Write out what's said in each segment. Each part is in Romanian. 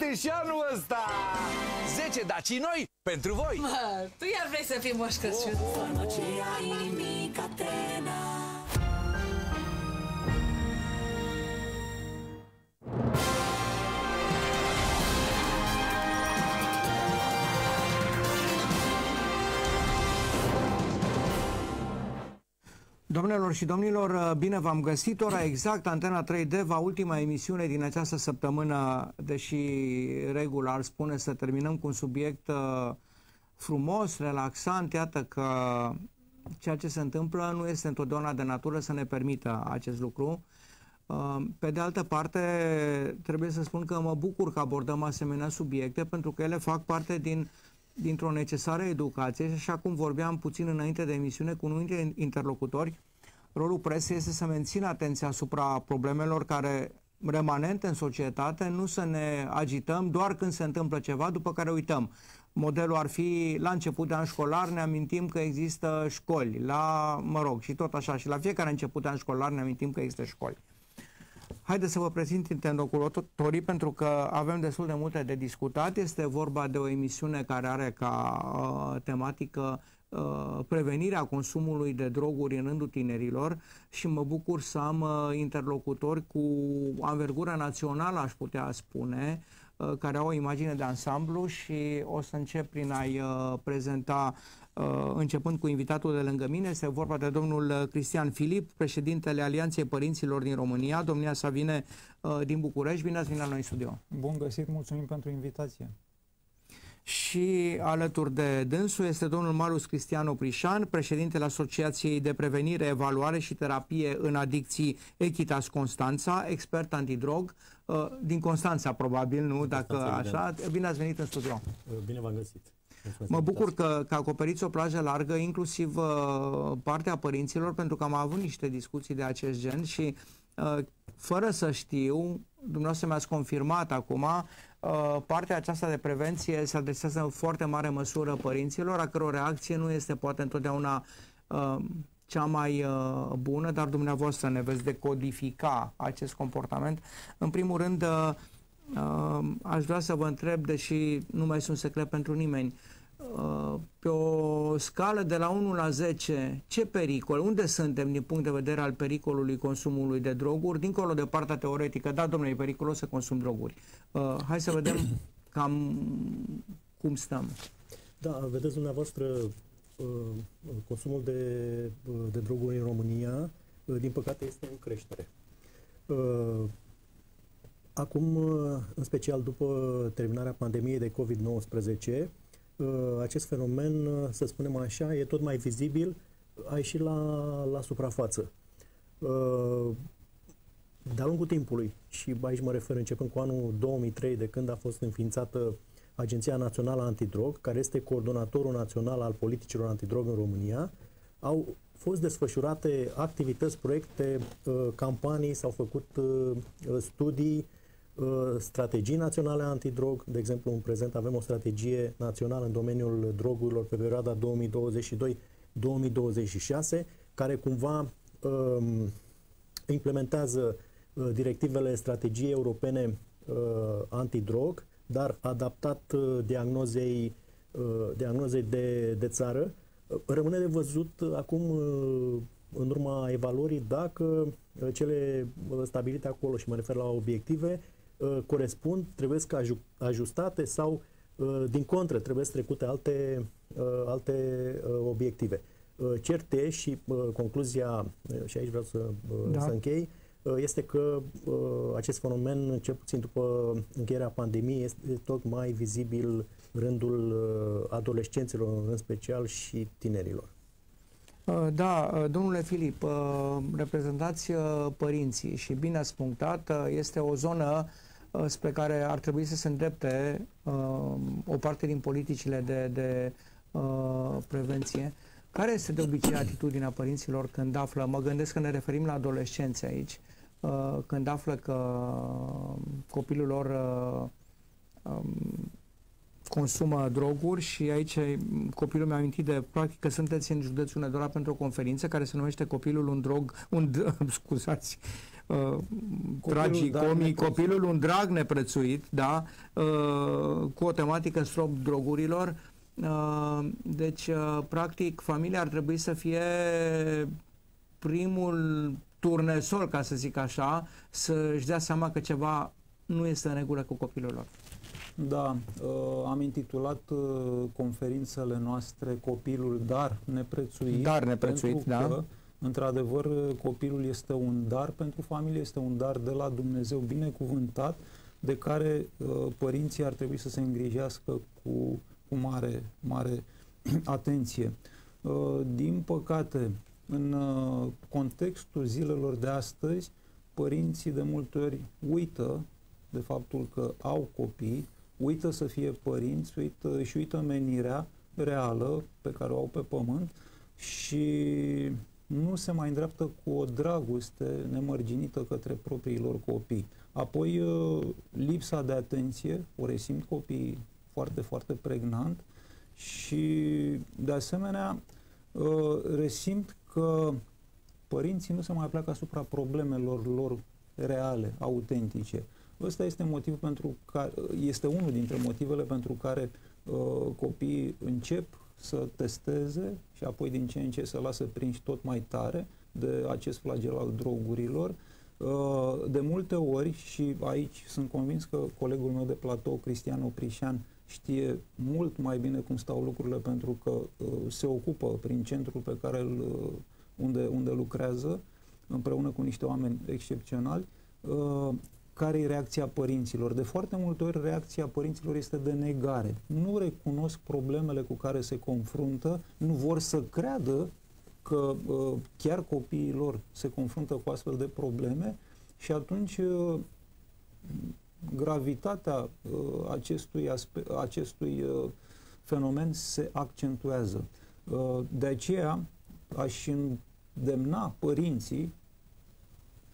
bate și anul ăsta! 10 daci noi pentru voi! Mă, tu iar vrei să fii Moș Crăciun! Domnilor și domnilor, bine v-am găsit, ora exact, Antena 3 Deva, ultima emisiune din această săptămână, deși regula ar spune să terminăm cu un subiect frumos, relaxant, iată că ceea ce se întâmplă nu este întotdeauna de natură să ne permită acest lucru. Pe de altă parte, trebuie să spun că mă bucur că abordăm asemenea subiecte, pentru că ele fac parte dintr-o necesară educație și așa cum vorbeam puțin înainte de emisiune cu unul dintre interlocutori, rolul presei este să mențină atenția asupra problemelor care remanente în societate, nu să ne agităm doar când se întâmplă ceva, după care uităm. Modelul ar fi la început de an școlar, ne amintim că există școli, și tot așa, și la fiecare început de an școlar ne amintim că există școli. Haideți să vă prezint interlocutorii pentru că avem destul de multe de discutat. Este vorba de o emisiune care are ca tematică prevenirea consumului de droguri în rândul tinerilor și mă bucur să am interlocutori cu anvergură națională, aș putea spune, care au o imagine de ansamblu și o să încep prin a-i prezenta începând cu invitatul de lângă mine. Este vorba de domnul Cristian Filip, președintele Alianței Părinților din România. Domnia sa vine din București. Bine ați venit la noi în studio. Bun găsit, mulțumim pentru invitație. Și alături de dânsul este domnul Marius Cristian Oprișan, președintele Asociației de Prevenire, Evaluare și Terapie în Adicții Echitas Constanța, expert antidrog, din Constanța probabil, nu? Dacă așa. Bine ați venit în studio. Bine v-am găsit. Mă bucur că acoperiți o plajă largă, inclusiv partea părinților, pentru că am avut niște discuții de acest gen și fără să știu, dumneavoastră mi-ați confirmat acum, partea aceasta de prevenție se adresează în foarte mare măsură părinților, a căror reacție nu este poate întotdeauna cea mai bună, dar dumneavoastră ne veți decodifica acest comportament. În primul rând, aș vrea să vă întreb, deși nu mai sunt secret pentru nimeni, pe o scală de la 1 la 10, ce pericol, unde suntem din punct de vedere al pericolului consumului de droguri, dincolo de partea teoretică, da, domnule, e periculos să consum droguri. Hai să vedem cam cum stăm. Da, vedeți dumneavoastră, consumul de droguri în România, din păcate, este în creștere. Acum, în special după terminarea pandemiei de COVID-19, acest fenomen, să spunem așa, e tot mai vizibil, a ieșit la suprafață. De-a lungul timpului, și aici mă refer începând cu anul 2003, de când a fost înființată Agenția Națională Antidrog, care este coordonatorul național al politicilor antidrog în România, au fost desfășurate activități, proiecte, campanii, s-au făcut studii, strategii naționale antidrog. De exemplu, în prezent avem o strategie națională în domeniul drogurilor pe perioada 2022-2026, care cumva implementează directivele strategiei europene antidrog, dar adaptat diagnozei de țară. Rămâne de văzut acum, în urma evaluării, dacă cele stabilite acolo, și mă refer la obiective, corespund, trebuie să ajustate sau, din contră, trebuie să trecute alte obiective. Certe și concluzia, și aici vreau să închei, este că acest fenomen, cel puțin după încheierea pandemiei, este tot mai vizibil în rândul adolescenților, în special, și tinerilor. Da, domnule Filip, reprezentați părinții și bine ați punctat, este o zonă spre care ar trebui să se îndrepte o parte din politicile de prevenție. Care este de obicei atitudinea părinților când află, mă gândesc că ne referim la adolescenți aici, când află că copilul lor consumă droguri? Și aici copilul mi-a amintit de, practic, că sunteți în județul Hunedoara pentru o conferință care se numește Copilul un drog, scuzați, tragicomic, Copilul un drag neprețuit, da, cu o tematică strop drogurilor. Deci, practic, familia ar trebui să fie primul turnesol, ca să zic așa, să-și dea seama că ceva nu este în regulă cu copilul lor. Da, am intitulat conferințele noastre Copilul Dar Neprețuit. Dar neprețuit, da. Că, într-adevăr, copilul este un dar pentru familie, este un dar de la Dumnezeu binecuvântat, de care părinții ar trebui să se îngrijească cu mare, mare atenție. Din păcate, în contextul zilelor de astăzi, părinții de multe ori uită de faptul că au copii, uită să fie părinți, uită menirea reală pe care o au pe pământ și nu se mai îndreaptă cu o dragoste nemărginită către propriilor copii. Apoi, lipsa de atenție, o resimt copiii foarte, foarte pregnant și, de asemenea, resimt că părinții nu se mai pleacă asupra problemelor lor reale, autentice. Ăsta este motivul pentru care, este unul dintre motivele pentru care copiii încep să testeze și apoi din ce în ce se lasă prinși tot mai tare de acest flagel al drogurilor. De multe ori, și aici sunt convins că colegul meu de platou, Cristian Oprișan, știe mult mai bine cum stau lucrurile pentru că se ocupă prin centrul pe care unde lucrează, împreună cu niște oameni excepționali. Care e reacția părinților? De foarte multe ori reacția părinților este de negare. Nu recunosc problemele cu care se confruntă, nu vor să creadă că chiar copiii lor se confruntă cu astfel de probleme și atunci gravitatea acestui fenomen se accentuează. De aceea aș îndemna părinții,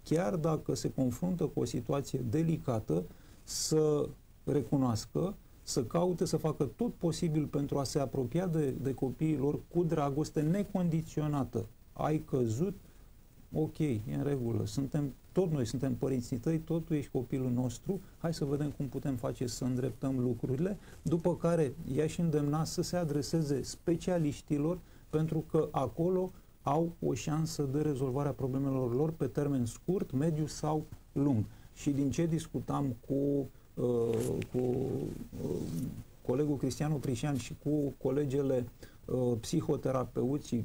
chiar dacă se confruntă cu o situație delicată, să recunoască, să caute, să facă tot posibil pentru a se apropia de copiii lor cu dragoste necondiționată. Ai căzut? Ok, e în regulă. Tot noi suntem părinții tăi, tot tu ești copilul nostru, hai să vedem cum putem face să îndreptăm lucrurile, după care i-aș îndemna să se adreseze specialiștilor, pentru că acolo au o șansă de rezolvare a problemelor lor pe termen scurt, mediu sau lung. Și din ce discutam cu colegul Cristian Oprișan și cu colegele psihoterapeuți,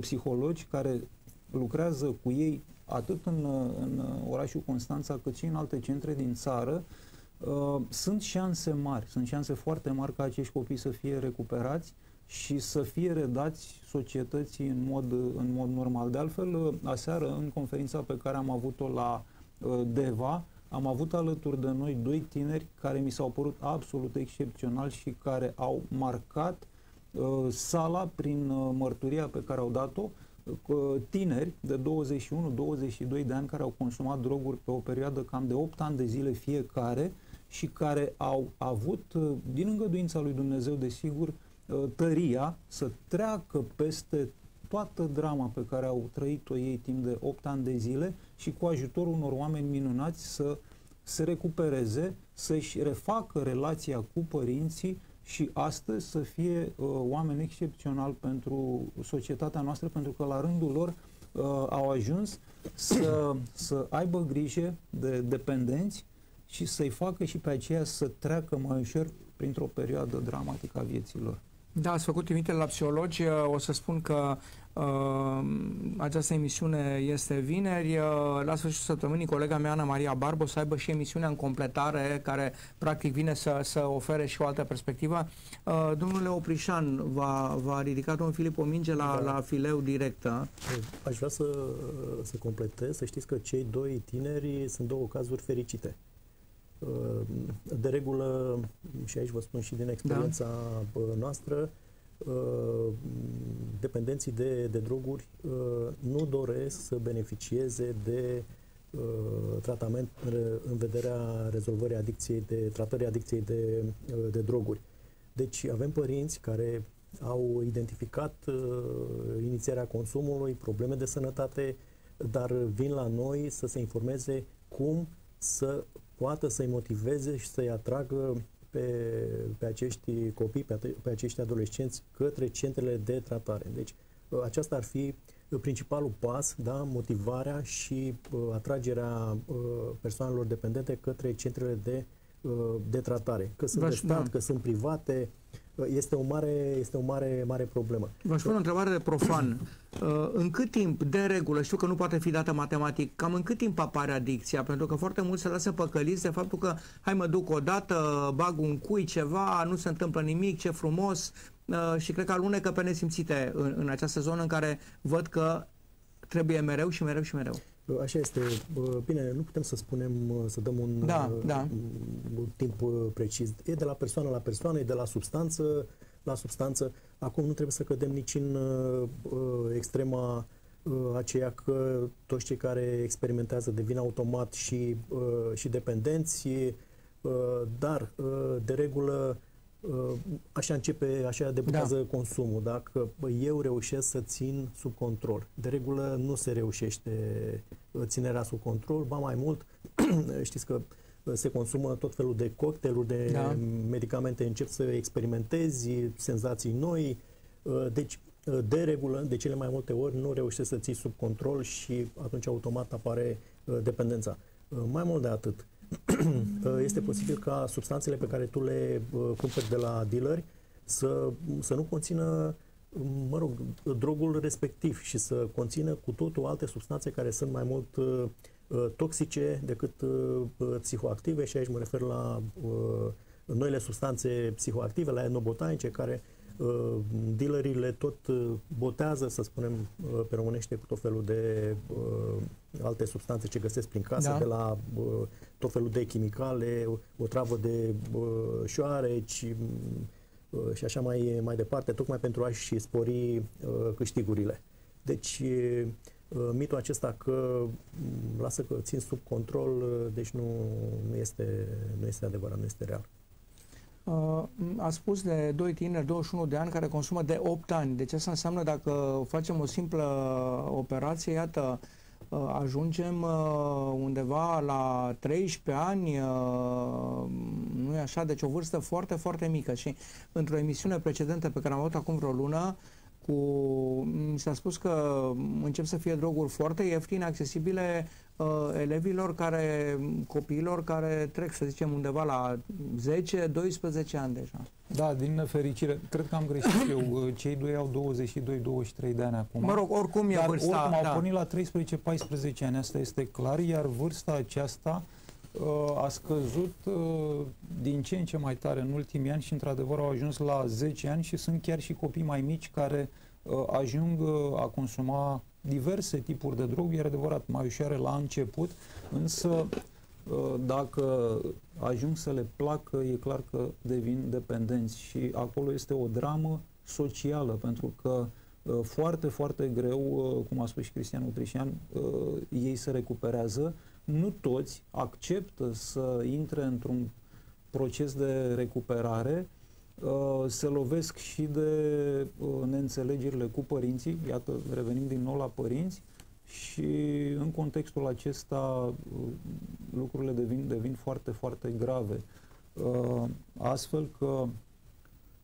psihologi care lucrează cu ei atât în orașul Constanța, cât și în alte centre din țară, sunt șanse mari, sunt șanse foarte mari ca acești copii să fie recuperați și să fie redați societății în mod normal. De altfel, aseară, în conferința pe care am avut-o la Deva, am avut alături de noi doi tineri care mi s-au părut absolut excepționali și care au marcat sala prin mărturia pe care au dat-o. Tineri de 21-22 de ani care au consumat droguri pe o perioadă cam de 8 ani de zile fiecare și care au avut, din îngăduința lui Dumnezeu, desigur, tăria să treacă peste toată drama pe care au trăit-o ei timp de 8 ani de zile și cu ajutorul unor oameni minunați să se recupereze, să-și refacă relația cu părinții și astăzi să fie oameni excepționali pentru societatea noastră, pentru că la rândul lor au ajuns să aibă grijă de dependenți și să-i facă și pe aceea să treacă mai ușor printr-o perioadă dramatică a vieților. Da, ați făcut trimitere la psihologi. O să spun că această emisiune este vineri. La sfârșitul săptămânii, colega mea, Ana Maria Barbo, să aibă și emisiunea în completare, care practic vine să ofere și o altă perspectivă. Domnule Oprișan, v-a ridicat domnul Filip o minge la fileu directă. Aș vrea să completez, să știți că cei doi tineri sunt două cazuri fericite. De regulă, și aici vă spun și din experiența noastră, dependenții de droguri nu doresc să beneficieze de tratament în vederea rezolvării adicției, de tratării adicției de droguri. Deci avem părinți care au identificat inițierea consumului, probleme de sănătate, dar vin la noi să se informeze cum să poată să-i motiveze și să-i atragă pe acești copii, pe acești adolescenți către centrele de tratare. Deci aceasta ar fi principalul pas, da? Motivarea și atragerea persoanelor dependente către centrele de tratare. Că sunt de stat, că sunt private, este o mare problemă. V-aș pune o întrebare de profan. În cât timp, de regulă, știu că nu poate fi dată matematic, cam în cât timp apare adicția? Pentru că foarte mulți se lasă păcăliți de faptul că hai mă duc odată, bag un cui ceva, nu se întâmplă nimic, ce frumos, și cred că alunecă pe nesimțite în această zonă în care văd că trebuie mereu și mereu și mereu. Așa este. Bine, nu putem să spunem, să dăm un timp precis. E de la persoană la persoană, e de la substanță la substanță. Acum nu trebuie să cădem nici în extrema aceea că toți cei care experimentează devin automat și dependenți, dar de regulă așa începe, așa debutează consumul. Dacă eu reușesc să țin sub control, de regulă nu se reușește ținerea sub control, ba mai mult, știți că se consumă tot felul de cocktailuri, de medicamente, încep să experimentezi senzații noi, deci de regulă, de cele mai multe ori nu reușești să ții sub control și atunci automat apare dependența. Mai mult de atât, este posibil ca substanțele pe care tu le cumperi de la dealeri să nu conțină, mă rog, drogul respectiv și să conțină cu totul alte substanțe care sunt mai mult toxice decât psihoactive, și aici mă refer la noile substanțe psihoactive, la enobotanice, care dealerii le tot botează, să spunem pe românește, cu tot felul de alte substanțe ce găsesc prin casă, de la tot felul de chimicale, o travă de șoareci și așa mai departe, tocmai pentru a-și spori câștigurile. Deci mitul acesta că lasă că țin sub control, deci nu este adevărat, nu este real. A spus de doi tineri, 21 de ani, care consumă de 8 ani. Deci asta înseamnă, dacă facem o simplă operație, iată, ajungem undeva la 13 ani, nu-i așa? Deci o vârstă foarte, foarte mică. Și într-o emisiune precedentă pe care am avut acum vreo lună, mi s-a spus că încep să fie droguri foarte ieftine, accesibile copiilor care trec, să zicem, undeva la 10-12 ani deja. Da, din nefericire, cred că am greșit eu, cei doi au 22-23 de ani acum. Mă rog, oricum e vârsta. Dar oricum au pornit la 13-14 ani, asta este clar, iar vârsta aceasta a scăzut din ce în ce mai tare în ultimii ani și într-adevăr au ajuns la 10 ani și sunt chiar și copii mai mici care ajung a consuma diverse tipuri de droguri, e adevărat, mai ușoare la început, însă dacă ajung să le placă, e clar că devin dependenți și acolo este o dramă socială, pentru că foarte, foarte greu, cum a spus și Cristian Oprișan, ei se recuperează. Nu toți acceptă să intre într-un proces de recuperare, se lovesc și de neînțelegerile cu părinții, iată, revenim din nou la părinți, și în contextul acesta lucrurile devin foarte, foarte grave. Astfel că,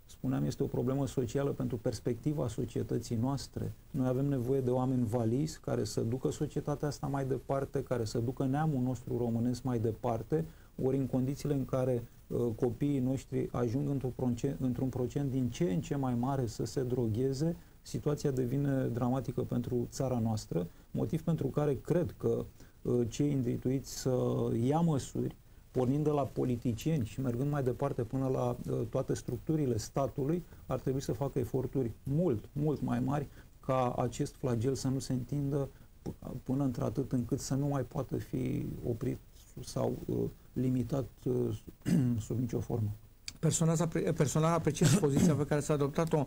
spuneam, este o problemă socială pentru perspectiva societății noastre. Noi avem nevoie de oameni valizi care să ducă societatea asta mai departe, care să ducă neamul nostru românesc mai departe, ori în condițiile în care copiii noștri ajung într-un procent din ce în ce mai mare să se drogheze, situația devine dramatică pentru țara noastră, motiv pentru care cred că cei îndrituiți să ia măsuri, pornind de la politicieni și mergând mai departe până la toate structurile statului, ar trebui să facă eforturi mult, mult mai mari ca acest flagel să nu se întindă până într-atât încât să nu mai poată fi oprit sau limitat sub nicio formă. Personal apreciez poziția pe care s-a adoptat-o.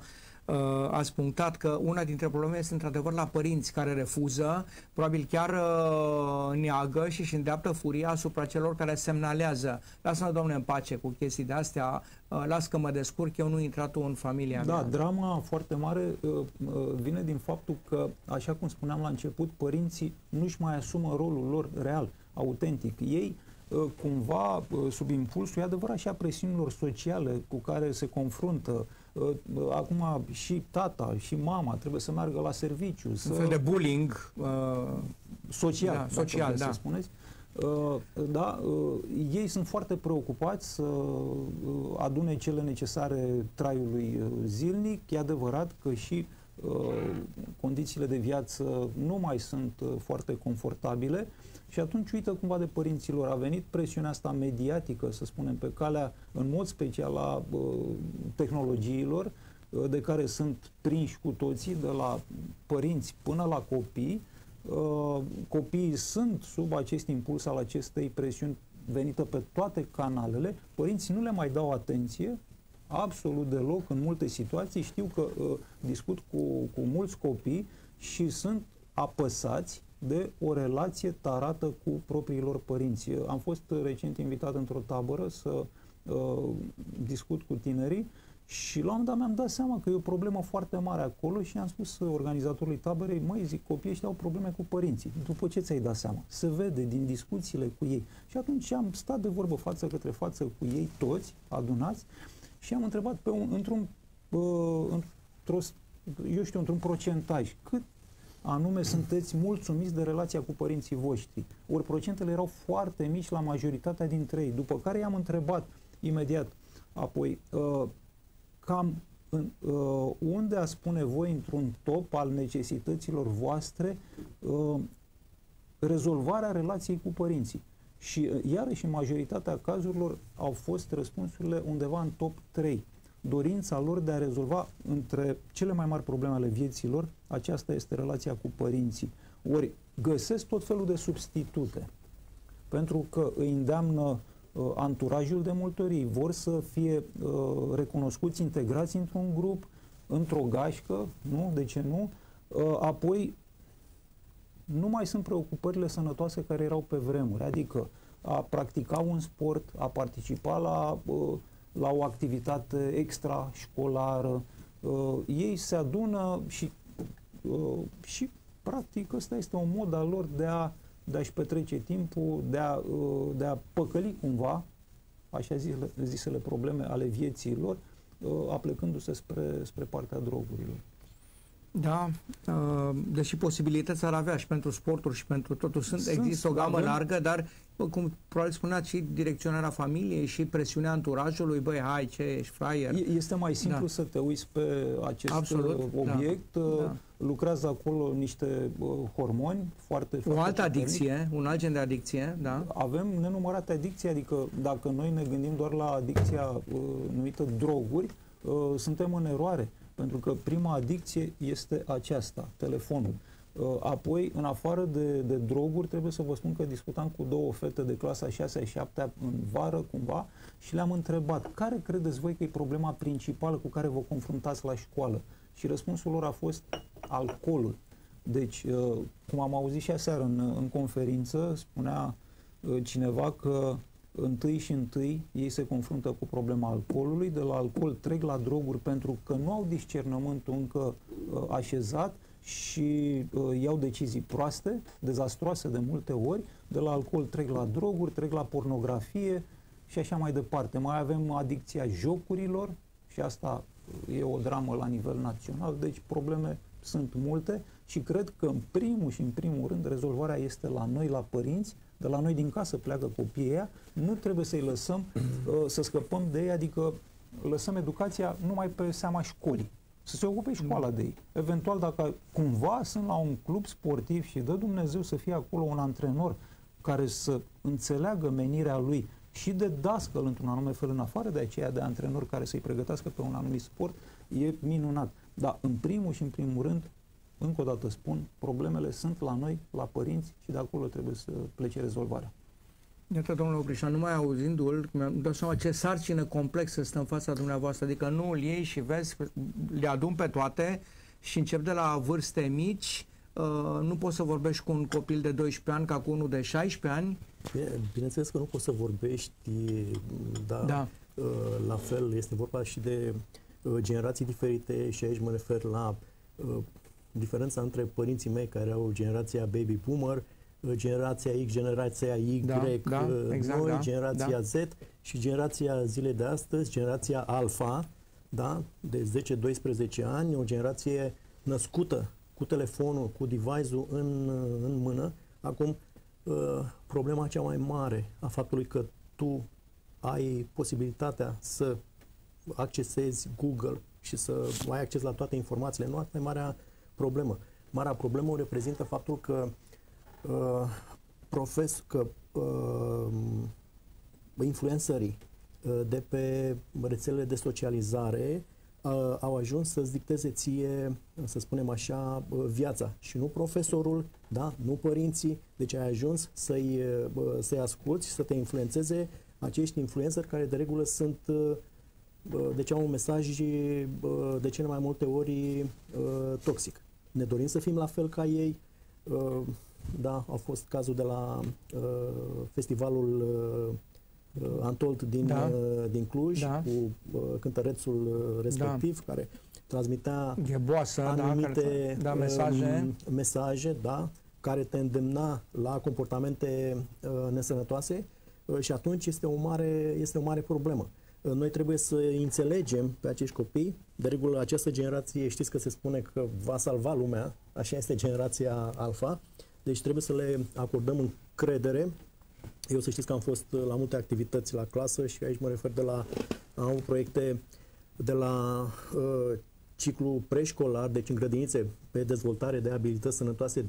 Ați punctat că una dintre probleme este într-adevăr la părinți care refuză, probabil chiar neagă și își îndeaptă furia asupra celor care semnalează. Lasă-mă, Doamne, în pace cu chestii de astea, las că mă descurc, eu nu intrat tu în familia mea. Da, drama foarte mare vine din faptul că, așa cum spuneam la început, părinții nu-și mai asumă rolul lor real, autentic. Ei cumva, sub impulsul, e adevărat, și a presiunilor sociale cu care se confruntă. Acum și tata și mama trebuie să meargă la serviciu. Un fel de bullying social, da, social, da, să spuneți. Da, ei sunt foarte preocupați să adune cele necesare traiului zilnic. E adevărat că și condițiile de viață nu mai sunt foarte confortabile și atunci uită cumva de părinților. A venit presiunea asta mediatică, să spunem, pe calea, în mod special, a tehnologiilor de care sunt prinși cu toții, de la părinți până la copii. Copiii sunt sub acest impuls al acestei presiuni venită pe toate canalele. Părinții nu le mai dau atenție absolut deloc în multe situații. Știu că discut cu mulți copii și sunt apăsați de o relație tarată cu propriilor părinți. Am fost recent invitat într-o tabără să discut cu tinerii și la un moment dat mi-am dat seama că e o problemă foarte mare acolo și am spus organizatorului taberei: măi, zic, copiii ăștia au probleme cu părinții. După ce ți-ai dat seama? Se vede din discuțiile cu ei. Și atunci am stat de vorbă față către față cu ei toți, adunați, și am întrebat într-un procentaj, cât anume sunteți mulțumiți de relația cu părinții voștri. Ori procentele erau foarte mici la majoritatea dintre ei, după care i-am întrebat imediat apoi cam unde ați pune voi într-un top al necesităților voastre rezolvarea relației cu părinții. Și iarăși în majoritatea cazurilor au fost răspunsurile undeva în top 3. Dorința lor de a rezolva între cele mai mari probleme ale vieților, aceasta este relația cu părinții. Ori găsesc tot felul de substitute, pentru că îi îndeamnă anturajul de multe ori, vor să fie recunoscuți, integrați într-un grup, într-o gașcă, nu? De ce nu? Apoi nu mai sunt preocupările sănătoase care erau pe vremuri, adică a practica un sport, a participa la o activitate extrașcolară. Ei se adună și practic ăsta este un mod al lor de a-și petrece timpul, de a păcăli cumva așa zisele probleme ale vieții lor, aplecându-se spre partea drogurilor. Da, deși posibilități ar avea și pentru sporturi și pentru totul. Există o gamă largă, dar cum probabil spuneați, și direcționarea familiei și presiunea anturajului, băi, hai, ce ești, fraier. Este mai simplu să te uiți pe acest obiect. Da. Lucrează acolo niște hormoni foarte o altă adicție, un alt gen de adicție, da. Avem nenumărate adicții, adică dacă noi ne gândim doar la adicția numită droguri, suntem în eroare. Pentru că prima adicție este aceasta, telefonul. Apoi, în afară de droguri, trebuie să vă spun că discutam cu două fete de clasa 6-a și 7-a în vară, cumva, și le-am întrebat: care credeți voi că e problema principală cu care vă confruntați la școală? Și răspunsul lor a fost alcoolul. Deci, cum am auzit și aseară în conferință, spunea cineva că întâi ei se confruntă cu problema alcoolului, de la alcool trec la droguri pentru că nu au discernământul încă așezat și iau decizii proaste, dezastroase de multe ori, de la alcool trec la droguri, trec la pornografie și așa mai departe. Mai avem adicția jocurilor și asta e o dramă la nivel național, deci probleme sunt multe și cred că în primul și în primul rând rezolvarea este la noi, la părinți. De la noi din casă pleacă copiii ăia, nu trebuie să-i lăsăm să scăpăm de ei, adică lăsăm educația numai pe seama școlii. Să se ocupe școala de ei. Eventual, dacă cumva sunt la un club sportiv și dă Dumnezeu să fie acolo un antrenor care să înțeleagă menirea lui și de dascăl într-un anume fel, în afară de aceea de antrenor care să-i pregătească pe un anumit sport, e minunat. Dar în primul și în primul rând, încă o dată spun, problemele sunt la noi, la părinți și de acolo trebuie să plece rezolvarea. Iată, domnule Oprișan, numai auzindu-l, mi-am dat seama ce sarcină complexă stă în fața dumneavoastră, adică nu îl iei și vezi, le adun pe toate și încep de la vârste mici. Nu poți să vorbești cu un copil de 12 ani ca cu unul de 16 ani. Bineînțeles că nu poți să vorbești, dar da. La fel este vorba și de generații diferite și aici mă refer la diferența între părinții mei care au generația baby boomer, generația X, generația Y, da, da, exact, noi, da, generația da. Z și generația zilei de astăzi, generația alfa, da? De 10-12 ani, o generație născută cu telefonul, cu device-ul în mână. Acum, problema cea mai mare a faptului că tu ai posibilitatea să accesezi Google și să ai acces la toate informațiile, nu asta e marea problemă. Marea problemă o reprezintă faptul că influencerii de pe rețelele de socializare au ajuns să-ți dicteze ție, să spunem așa, viața. Și nu profesorul, da? Nu părinții. Deci ai ajuns să-i asculți, să te influențeze acești influenceri care de regulă sunt, deci au un mesaj de cele mai multe ori toxic. Ne dorim să fim la fel ca ei. Da, a fost cazul de la festivalul Untold din Cluj, da. Cu cântărețul respectiv, da. Care transmitea Gheboasă, anumite da, mesaje da, care te îndemna la comportamente nesănătoase și atunci este o mare problemă. Noi trebuie să înțelegem pe acești copii. De regulă, această generație, știți că se spune că va salva lumea, așa este generația alfa, deci trebuie să le acordăm încredere. Eu să știți că am fost la multe activități la clasă și aici mă refer am proiecte de la ciclu preșcolar, deci în grădinițe, pe dezvoltare de abilități sănătoase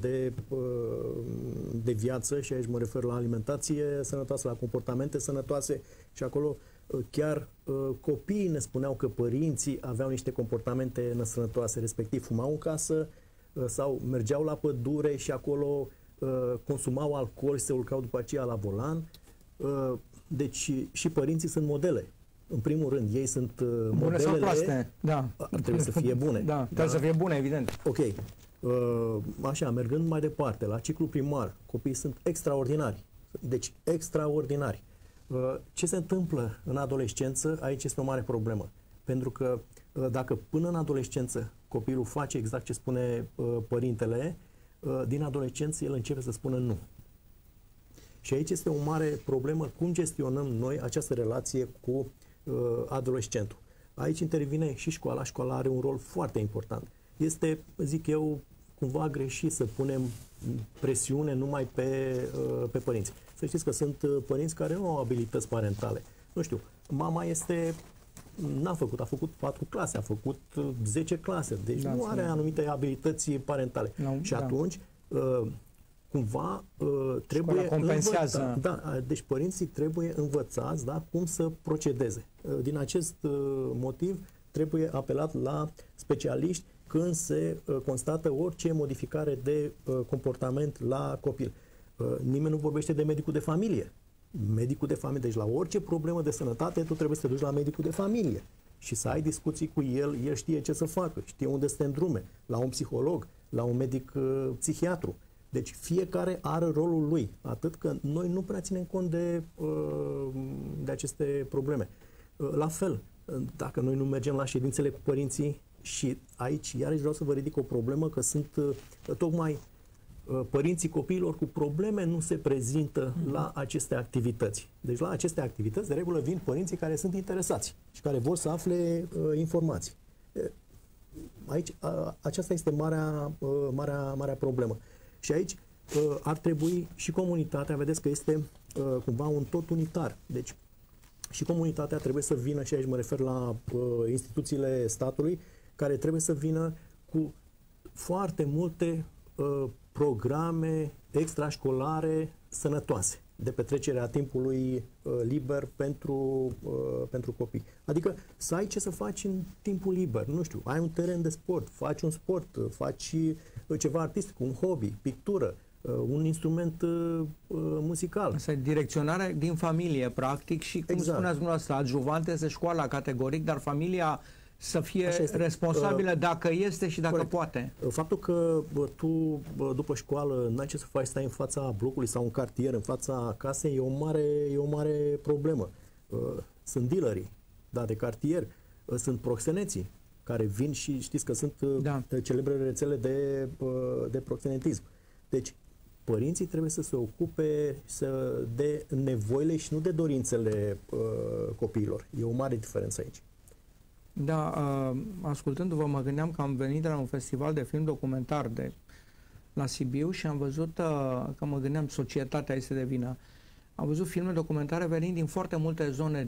de viață și aici mă refer la alimentație sănătoasă, la comportamente sănătoase și acolo chiar copiii ne spuneau că părinții aveau niște comportamente nesănătoase, respectiv fumau în casă sau mergeau la pădure și acolo consumau alcool și se urcau după aceea la volan. Deci și părinții sunt modele. În primul rând, ei sunt modelele. Bune sau proaste? Da. Ar trebui să fie bune. Da, da. Trebuie să fie bune, evident. Ok. Așa, mergând mai departe, la ciclu primar, copiii sunt extraordinari. Deci, extraordinari. Ce se întâmplă în adolescență? Aici este o mare problemă. Pentru că dacă până în adolescență copilul face exact ce spune părintele, din adolescență el începe să spună nu. Și aici este o mare problemă cum gestionăm noi această relație cu adolescentul. Aici intervine și școala. Școala are un rol foarte important. Este, zic eu, cumva greșit să punem presiune numai pe părinți. Să știți că sunt părinți care nu au abilități parentale. Nu știu, mama este... a făcut 4 clase, a făcut 10 clase, deci da, nu are anumite abilități parentale. No, și atunci, da. Cumva, trebuie învățați. Da, deci părinții trebuie învățați, da, cum să procedeze. Din acest motiv, trebuie apelat la specialiști când se constată orice modificare de comportament la copil. Nimeni nu vorbește de medicul de familie. Medicul de familie, deci la orice problemă de sănătate tu trebuie să te duci la medicul de familie și să ai discuții cu el, el știe ce să facă, știe unde să te îndrume, la un psiholog, la un medic psihiatru. Deci fiecare are rolul lui, atât că noi nu prea ținem cont de aceste probleme. La fel, dacă noi nu mergem la ședințele cu părinții și aici, iarăși vreau să vă ridic o problemă că sunt tocmai părinții copiilor cu probleme nu se prezintă la aceste activități. Deci la aceste activități, de regulă, vin părinții care sunt interesați și care vor să afle informații. Aici, aceasta este marea problemă. Și aici ar trebui și comunitatea, vedeți că este cumva un tot unitar. Deci și comunitatea trebuie să vină, și aici mă refer la instituțiile statului, care trebuie să vină cu foarte multe programe extrașcolare sănătoase de petrecerea timpului liber pentru copii. Adică să ai ce să faci în timpul liber, nu știu, ai un teren de sport, faci un sport, faci ceva artistic, un hobby, pictură, un instrument muzical. Asta e direcționarea din familie, practic, și cum spuneați dumneavoastră, adjuvante se școala categoric, dar familia să fie responsabilă dacă este și dacă poate. Faptul că tu, după școală, n-ai ce să faci, stai în fața blocului sau în cartier, în fața casei, e o mare problemă. Sunt dealerii, da, de cartier, sunt proxeneții care vin și știți că sunt celebre rețele de proxenetism. Deci, părinții trebuie să se ocupe de nevoile și nu de dorințele copiilor. E o mare diferență aici. Da, ascultându-vă, mă gândeam că am venit de la un festival de film documentar la Sibiu și am văzut, că mă gândeam, societatea este de vină. Am văzut filme documentare venind din foarte multe zone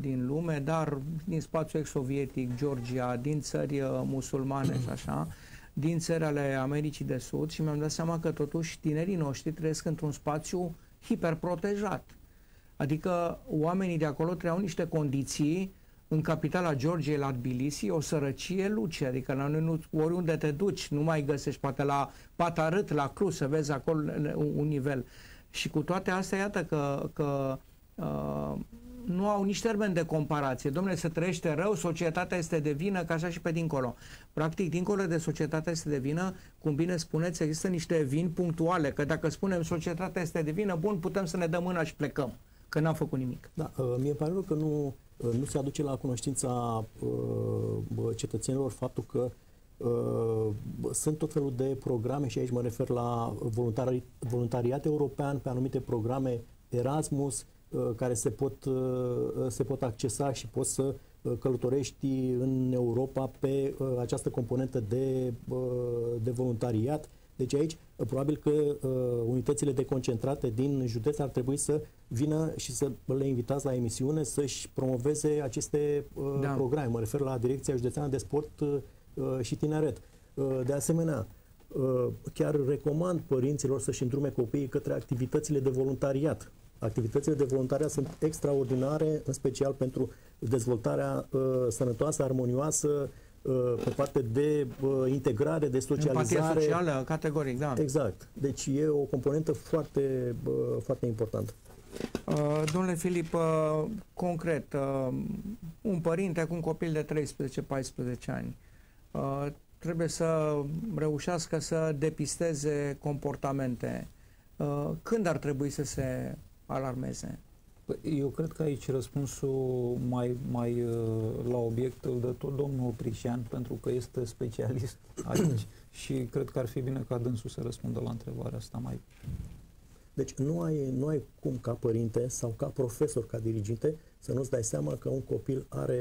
din lume, dar din spațiul ex-sovietic, Georgia, din țări musulmane și așa, din țări ale Americii de Sud, și mi-am dat seama că totuși tinerii noștri trăiesc într-un spațiu hiperprotejat. Adică oamenii de acolo trăiau niște condiții în capitala Georgiei, la Tbilisi, o sărăcie luce, adică la noi oriunde te duci, nu mai găsești, poate la Patarât, la Cluj, să vezi acolo un nivel. Și cu toate astea, iată că nu au nici termen de comparație. Dom'le, se trăiește rău, societatea este de vină, ca așa și pe dincolo. Practic, dincolo de societatea este de vină, cum bine spuneți, există niște vini punctuale, că dacă spunem societatea este de vină, bun, putem să ne dăm mâna și plecăm, că n-am făcut nimic. Da, mi-e pare rău că nu se aduce la cunoștința cetățenilor faptul că sunt tot felul de programe, și aici mă refer la voluntariat european, pe anumite programe Erasmus, care se pot accesa și poți să călătorești în Europa pe această componentă de voluntariat. Deci aici, probabil că unitățile deconcentrate din județ ar trebui să vină și să le invitați la emisiune să-și promoveze aceste programe. Mă refer la Direcția Județeană de Sport și Tineret. De asemenea, chiar recomand părinților să-și îndrume copiii către activitățile de voluntariat. Activitățile de voluntariat sunt extraordinare, în special pentru dezvoltarea sănătoasă, armonioasă, pe parte de integrare, de socializare. Empatia socială, categoric, da. Exact. Deci e o componentă foarte, foarte importantă. Domnule Filip, concret, un părinte cu un copil de 13-14 ani trebuie să reușească să depisteze comportamente. Când ar trebui să se alarmeze? Eu cred că aici răspunsul mai la obiect îl dă tot domnul Oprișan, pentru că este specialist aici și cred că ar fi bine ca dânsul să răspundă la întrebarea asta mai. Deci nu ai cum, ca părinte sau ca profesor, ca diriginte, să nu-ți dai seama că un copil are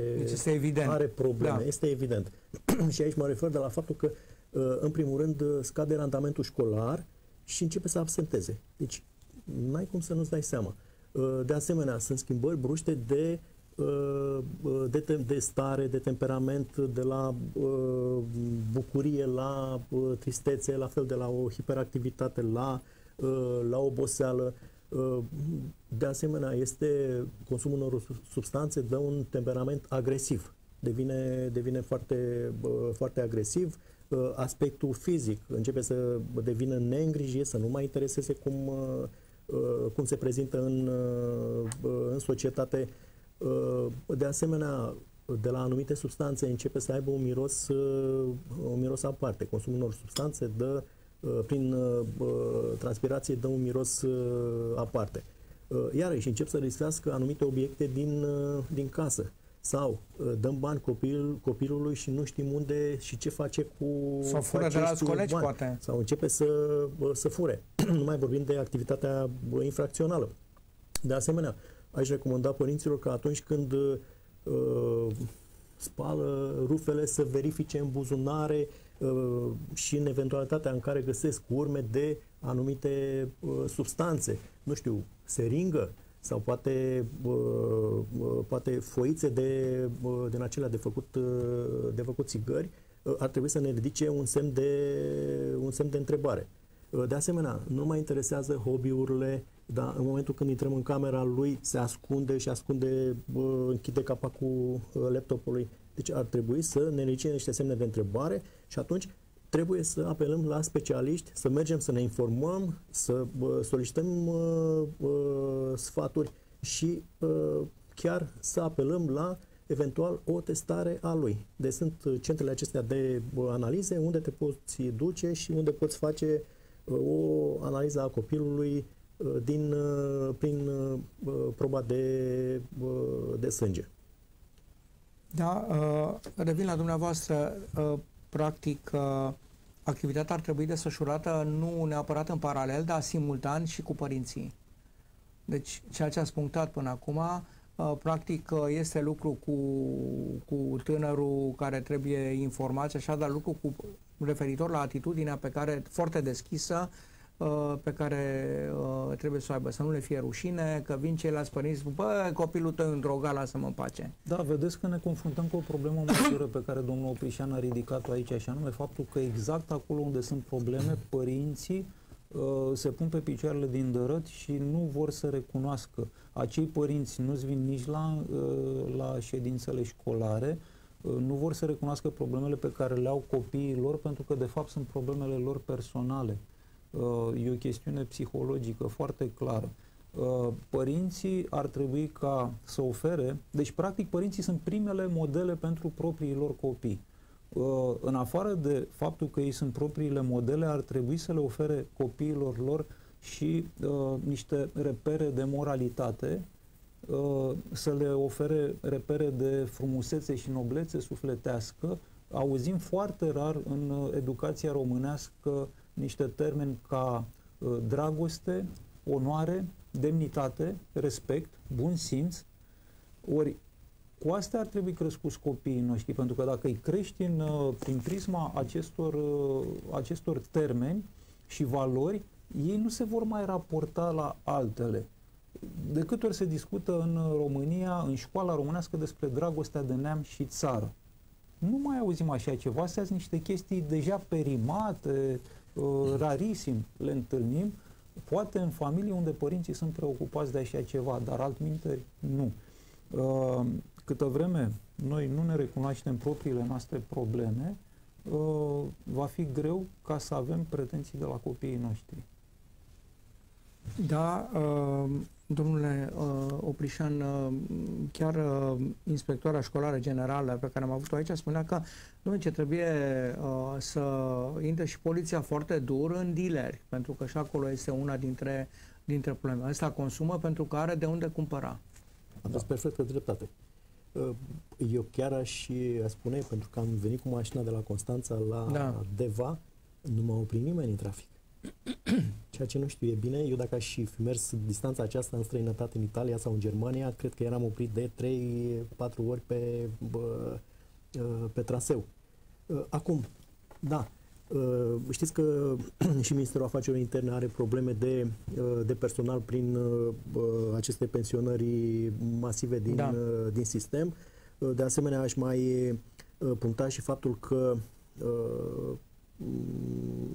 probleme. Da. Este evident. Și aici mă refer de la faptul că, în primul rând, scade randamentul școlar și începe să absenteze. Deci n-ai cum să nu-ți dai seama. De asemenea, sunt schimbări bruște de stare, de temperament, de la bucurie la tristețe, la fel de la o hiperactivitate la oboseală. De asemenea, este consumul unor substanțe, dă un temperament agresiv. Devine foarte, foarte agresiv. Aspectul fizic începe să devină neîngrijit, să nu mai intereseze cum se prezintă în societate. De asemenea, de la anumite substanțe începe să aibă un miros aparte. Consumul unor substanțe prin transpirație dă un miros aparte. Iarăși încep să riscască anumite obiecte din casă. Sau dăm bani copilului și nu știm unde și ce face cu... Sau fură de la alți colegi, poate. Sau începe să fure. Nu mai vorbim de activitatea infracțională. De asemenea, aș recomanda părinților că atunci când spală rufele să verifice în buzunare și în eventualitatea în care găsesc urme de anumite substanțe. Nu știu, seringă sau poate foițe din acelea de făcut țigări, ar trebui să ne ridice un semn de întrebare. De asemenea, nu mai interesează hobby-urile, dar în momentul când intrăm în camera lui, se ascunde, închide capacul laptopului. Deci ar trebui să ne ridice niște semne de întrebare și atunci trebuie să apelăm la specialiști, să mergem să ne informăm, să solicităm sfaturi și chiar să apelăm la eventual o testare a lui. Deci sunt centrele acestea de analize unde te poți duce și unde poți face o analiză a copilului prin proba de sânge. Da, revin la dumneavoastră. Practic, activitatea ar trebui desfășurată nu neapărat în paralel, dar simultan și cu părinții. Deci, ceea ce ați punctat până acum, practic, este lucru cu tânărul care trebuie informat, așa, dar lucru referitor la atitudinea pe care, foarte deschisă, pe care trebuie să o aibă, să nu le fie rușine, că vin ceilalți părinți, bă, copilul tău e un drogat, lasă-mă în pace. Da, vedeți că ne confruntăm cu o problemă majoră pe care domnul Oprișan a ridicat-o aici, și anume faptul că exact acolo unde sunt probleme, părinții se pun pe picioarele din dărăt și nu vor să recunoască. Acei părinți nu-ți vin nici la ședințele școlare, nu vor să recunoască problemele pe care le au copiii lor, pentru că de fapt sunt problemele lor personale. E o chestiune psihologică foarte clară. Părinții ar trebui ca să ofere, deci practic părinții sunt primele modele pentru proprii lor copii. În afară de faptul că ei sunt propriile modele, ar trebui să le ofere copiilor lor și niște repere de moralitate, să le ofere repere de frumusețe și noblețe sufletească. Auzim foarte rar în educația românească niște termeni ca dragoste, onoare, demnitate, respect, bun simț. Ori cu astea ar trebui crescuți copiii noștri, pentru că dacă îi crești prin prisma acestor termeni și valori, ei nu se vor mai raporta la altele. De câte ori se discută în România, în școala românească, despre dragostea de neam și țară? Nu mai auzim așa ceva. Astea sunt niște chestii deja perimate, rarisim le întâlnim, poate în familii unde părinții sunt preocupați de așa ceva, dar altminteri nu. Câtă vreme noi nu ne recunoaștem propriile noastre probleme, va fi greu ca să avem pretenții de la copiii noștri. Da, domnule Oprișan, chiar inspectoarea școlară generală pe care am avut-o aici spunea că ce trebuie să intre și poliția foarte dur în dealeri, pentru că și acolo este una dintre probleme. Asta consumă pentru că are de unde cumpăra. Aveți perfectă dreptate. Eu chiar aș spune, pentru că am venit cu mașina de la Constanța la Deva, nu m-a oprit nimeni în trafic. Ceea ce nu știu e bine, eu dacă aș fi mers distanța aceasta în străinătate, în Italia sau în Germania, cred că eram oprit de 3-4 ori pe traseu. Acum, da, știți că și Ministerul Afacerilor Interne are probleme de personal prin aceste pensionări masive din sistem. De asemenea, aș mai puncta și faptul că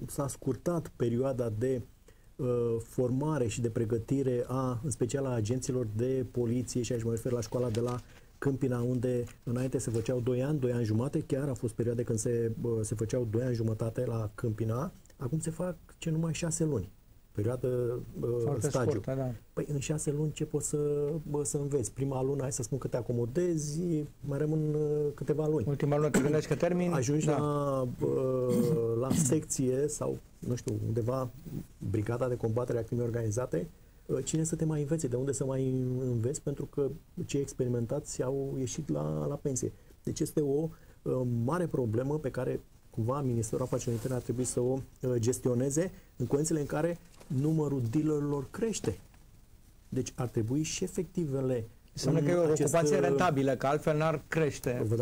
s-a scurtat perioada de formare și de pregătire în special a agenților de poliție, și aici mă refer la școala de la Câmpina, unde înainte se făceau 2 ani, 2 ani jumate, chiar a fost perioade când se făceau 2 ani jumătate la Câmpina, acum se fac ce numai 6 luni, perioadă stagiu. Scurtă, da. Păi în 6 luni ce poți să înveți? Prima lună, hai să spun că te acomodezi, mai rămân câteva luni. Ultima lună te gândești că termin. Ajungi la secție sau, nu știu, undeva brigada de combatere a crimei organizate. Cine să te mai învețe? De unde să mai înveți? Pentru că cei experimentați au ieșit la pensie. Deci este o mare problemă pe care cumva Ministerul Afacerilor Interne ar trebui să o gestioneze, în condițiile în care numărul dealerilor crește. Deci ar trebui și efectivele. Înseamnă că e o ocupație rentabilă, că altfel n-ar crește. Vă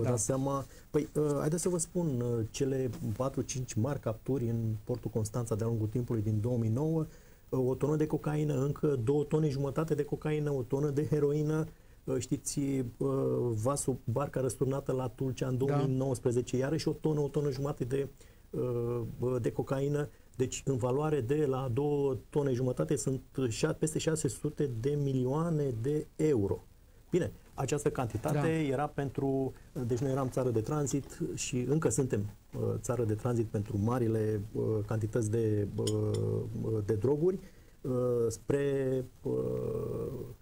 dați seama. Păi, haideți să vă spun, cele 4-5 mari capturi în portul Constanța de-a lungul timpului din 2009, o tonă de cocaină, încă 2,5 tone de cocaină, o tonă de heroină, știți, vasul, barca răsturnată la Tulcea în 2019, iarăși o tonă jumătate de cocaină. Deci, în valoare de la 2,5 tone sunt peste 600 de milioane de euro. Bine, Această cantitate era pentru... Deci noi eram țară de tranzit și încă suntem țară de tranzit pentru marile cantități de droguri spre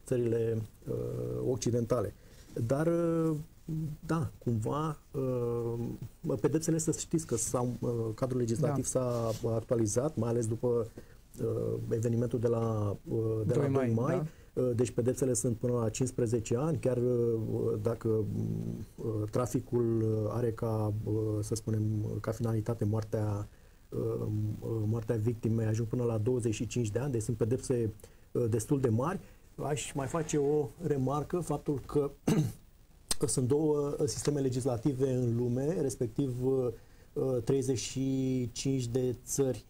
țările occidentale. Dar, da, cumva, pedepsele, să știți că cadrul legislativ s-a actualizat, mai ales după evenimentul de la 2 mai. Da. Deci pedepsele sunt până la 15 ani, chiar dacă traficul are ca, să spunem, ca finalitate moartea victimei, ajung până la 25 de ani, deci sunt pedepse destul de mari. Aș mai face o remarcă, faptul că sunt două sisteme legislative în lume, respectiv 35 de țări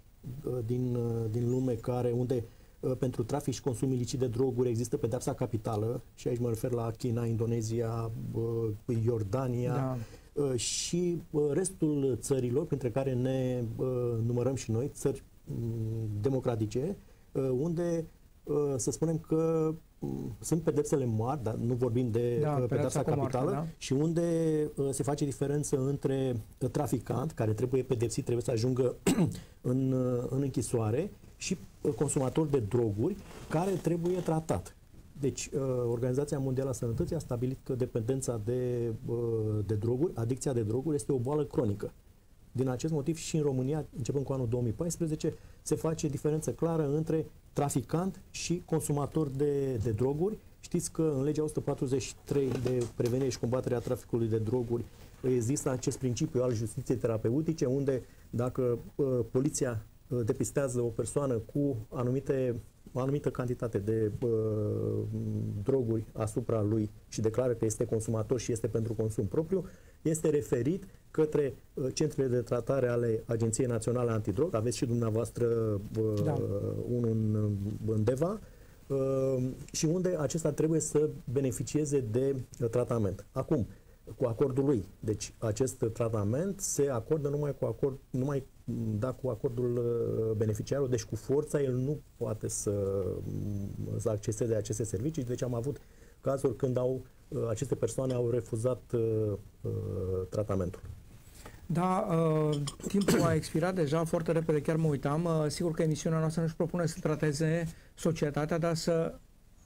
din lume unde pentru trafic și consum ilicit de droguri există pedepsa capitală, și aici mă refer la China, Indonezia, Iordania și restul țărilor, printre care ne numărăm și noi, țări democratice, unde să spunem că sunt pedepsele mari, dar nu vorbim de pedepsa capitală, și unde se face diferență între traficant, care trebuie pedepsit, trebuie să ajungă în închisoare, și consumator de droguri, care trebuie tratat. Deci, Organizația Mondială a Sănătății a stabilit că dependența de droguri, adicția de droguri, este o boală cronică. Din acest motiv și în România, începând cu anul 2014, se face diferență clară între traficant și consumator de droguri. Știți că în legea 143 de prevenire și combatere a traficului de droguri există acest principiu al justiției terapeutice, unde dacă poliția depistează o persoană cu o anumită cantitate de droguri asupra lui și declară că este consumator și este pentru consum propriu, este referit către centrele de tratare ale Agenției Naționale Antidrog. Aveți și dumneavoastră unul în Deva, și unde acesta trebuie să beneficieze de tratament. Acum, cu acordul lui. Deci acest tratament se acordă numai cu acordul beneficiarului, deci cu forța el nu poate să acceseze aceste servicii. Deci am avut cazuri când aceste persoane au refuzat tratamentul. Da, timpul a expirat deja foarte repede, chiar mă uitam. Sigur că emisiunea noastră nu-și propune să trateze societatea, dar să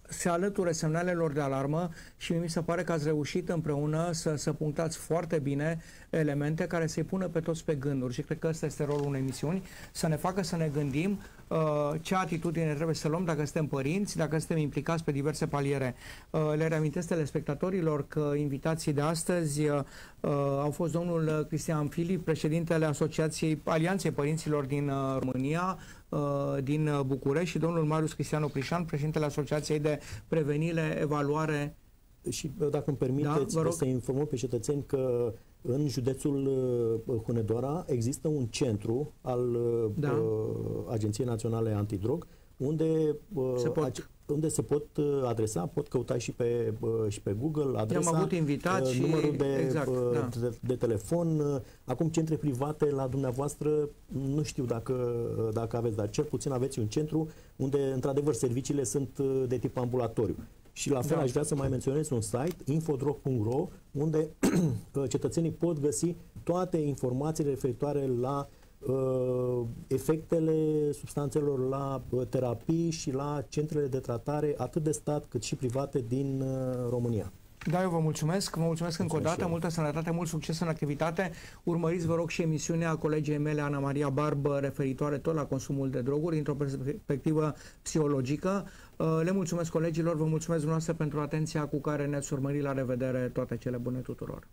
se alăture semnalelor de alarmă, și mi se pare că ați reușit împreună să punctați foarte bine elemente care să-i pună pe toți pe gânduri, și cred că ăsta este rolul unei emisiuni, să ne facă să ne gândim ce atitudine trebuie să luăm dacă suntem părinți, dacă suntem implicați pe diverse paliere. Le reamintesc telespectatorilor că invitații de astăzi au fost domnul Cristian Filip, președintele Asociației Alianței Părinților din România, din București, și domnul Marius Cristian Oprișan, președintele Asociației de Prevenire, Evaluare. Și dacă îmi permiteți, să informăm pe cetățeni că în județul Hunedoara există un centru al Agenției Naționale Antidrog, unde se pot adresa, pot căuta și pe Google adresa, am avut invitați, numărul de telefon. Acum, centre private la dumneavoastră, nu știu dacă aveți, dar cel puțin aveți un centru unde, într-adevăr, serviciile sunt de tip ambulatoriu. Și la fel aș vrea să mai menționez un site, infodrog.ro, unde cetățenii pot găsi toate informațiile referitoare la efectele substanțelor, la terapii și la centrele de tratare, atât de stat cât și private din România. Da, eu vă mulțumesc. Vă mulțumesc încă o dată. Multă sănătate, mult succes în activitate. Urmăriți, vă rog, și emisiunea colegei mele, Ana Maria Barbo, referitoare tot la consumul de droguri, dintr-o perspectivă psihologică. Le mulțumesc colegilor, vă mulțumesc dumneavoastră pentru atenția cu care ne-ați urmărit. La revedere, toate cele bune tuturor!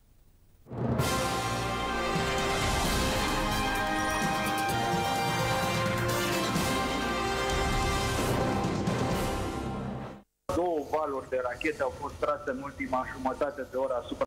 Două valuri de rachete au fost trase în ultima jumătate de oră asupra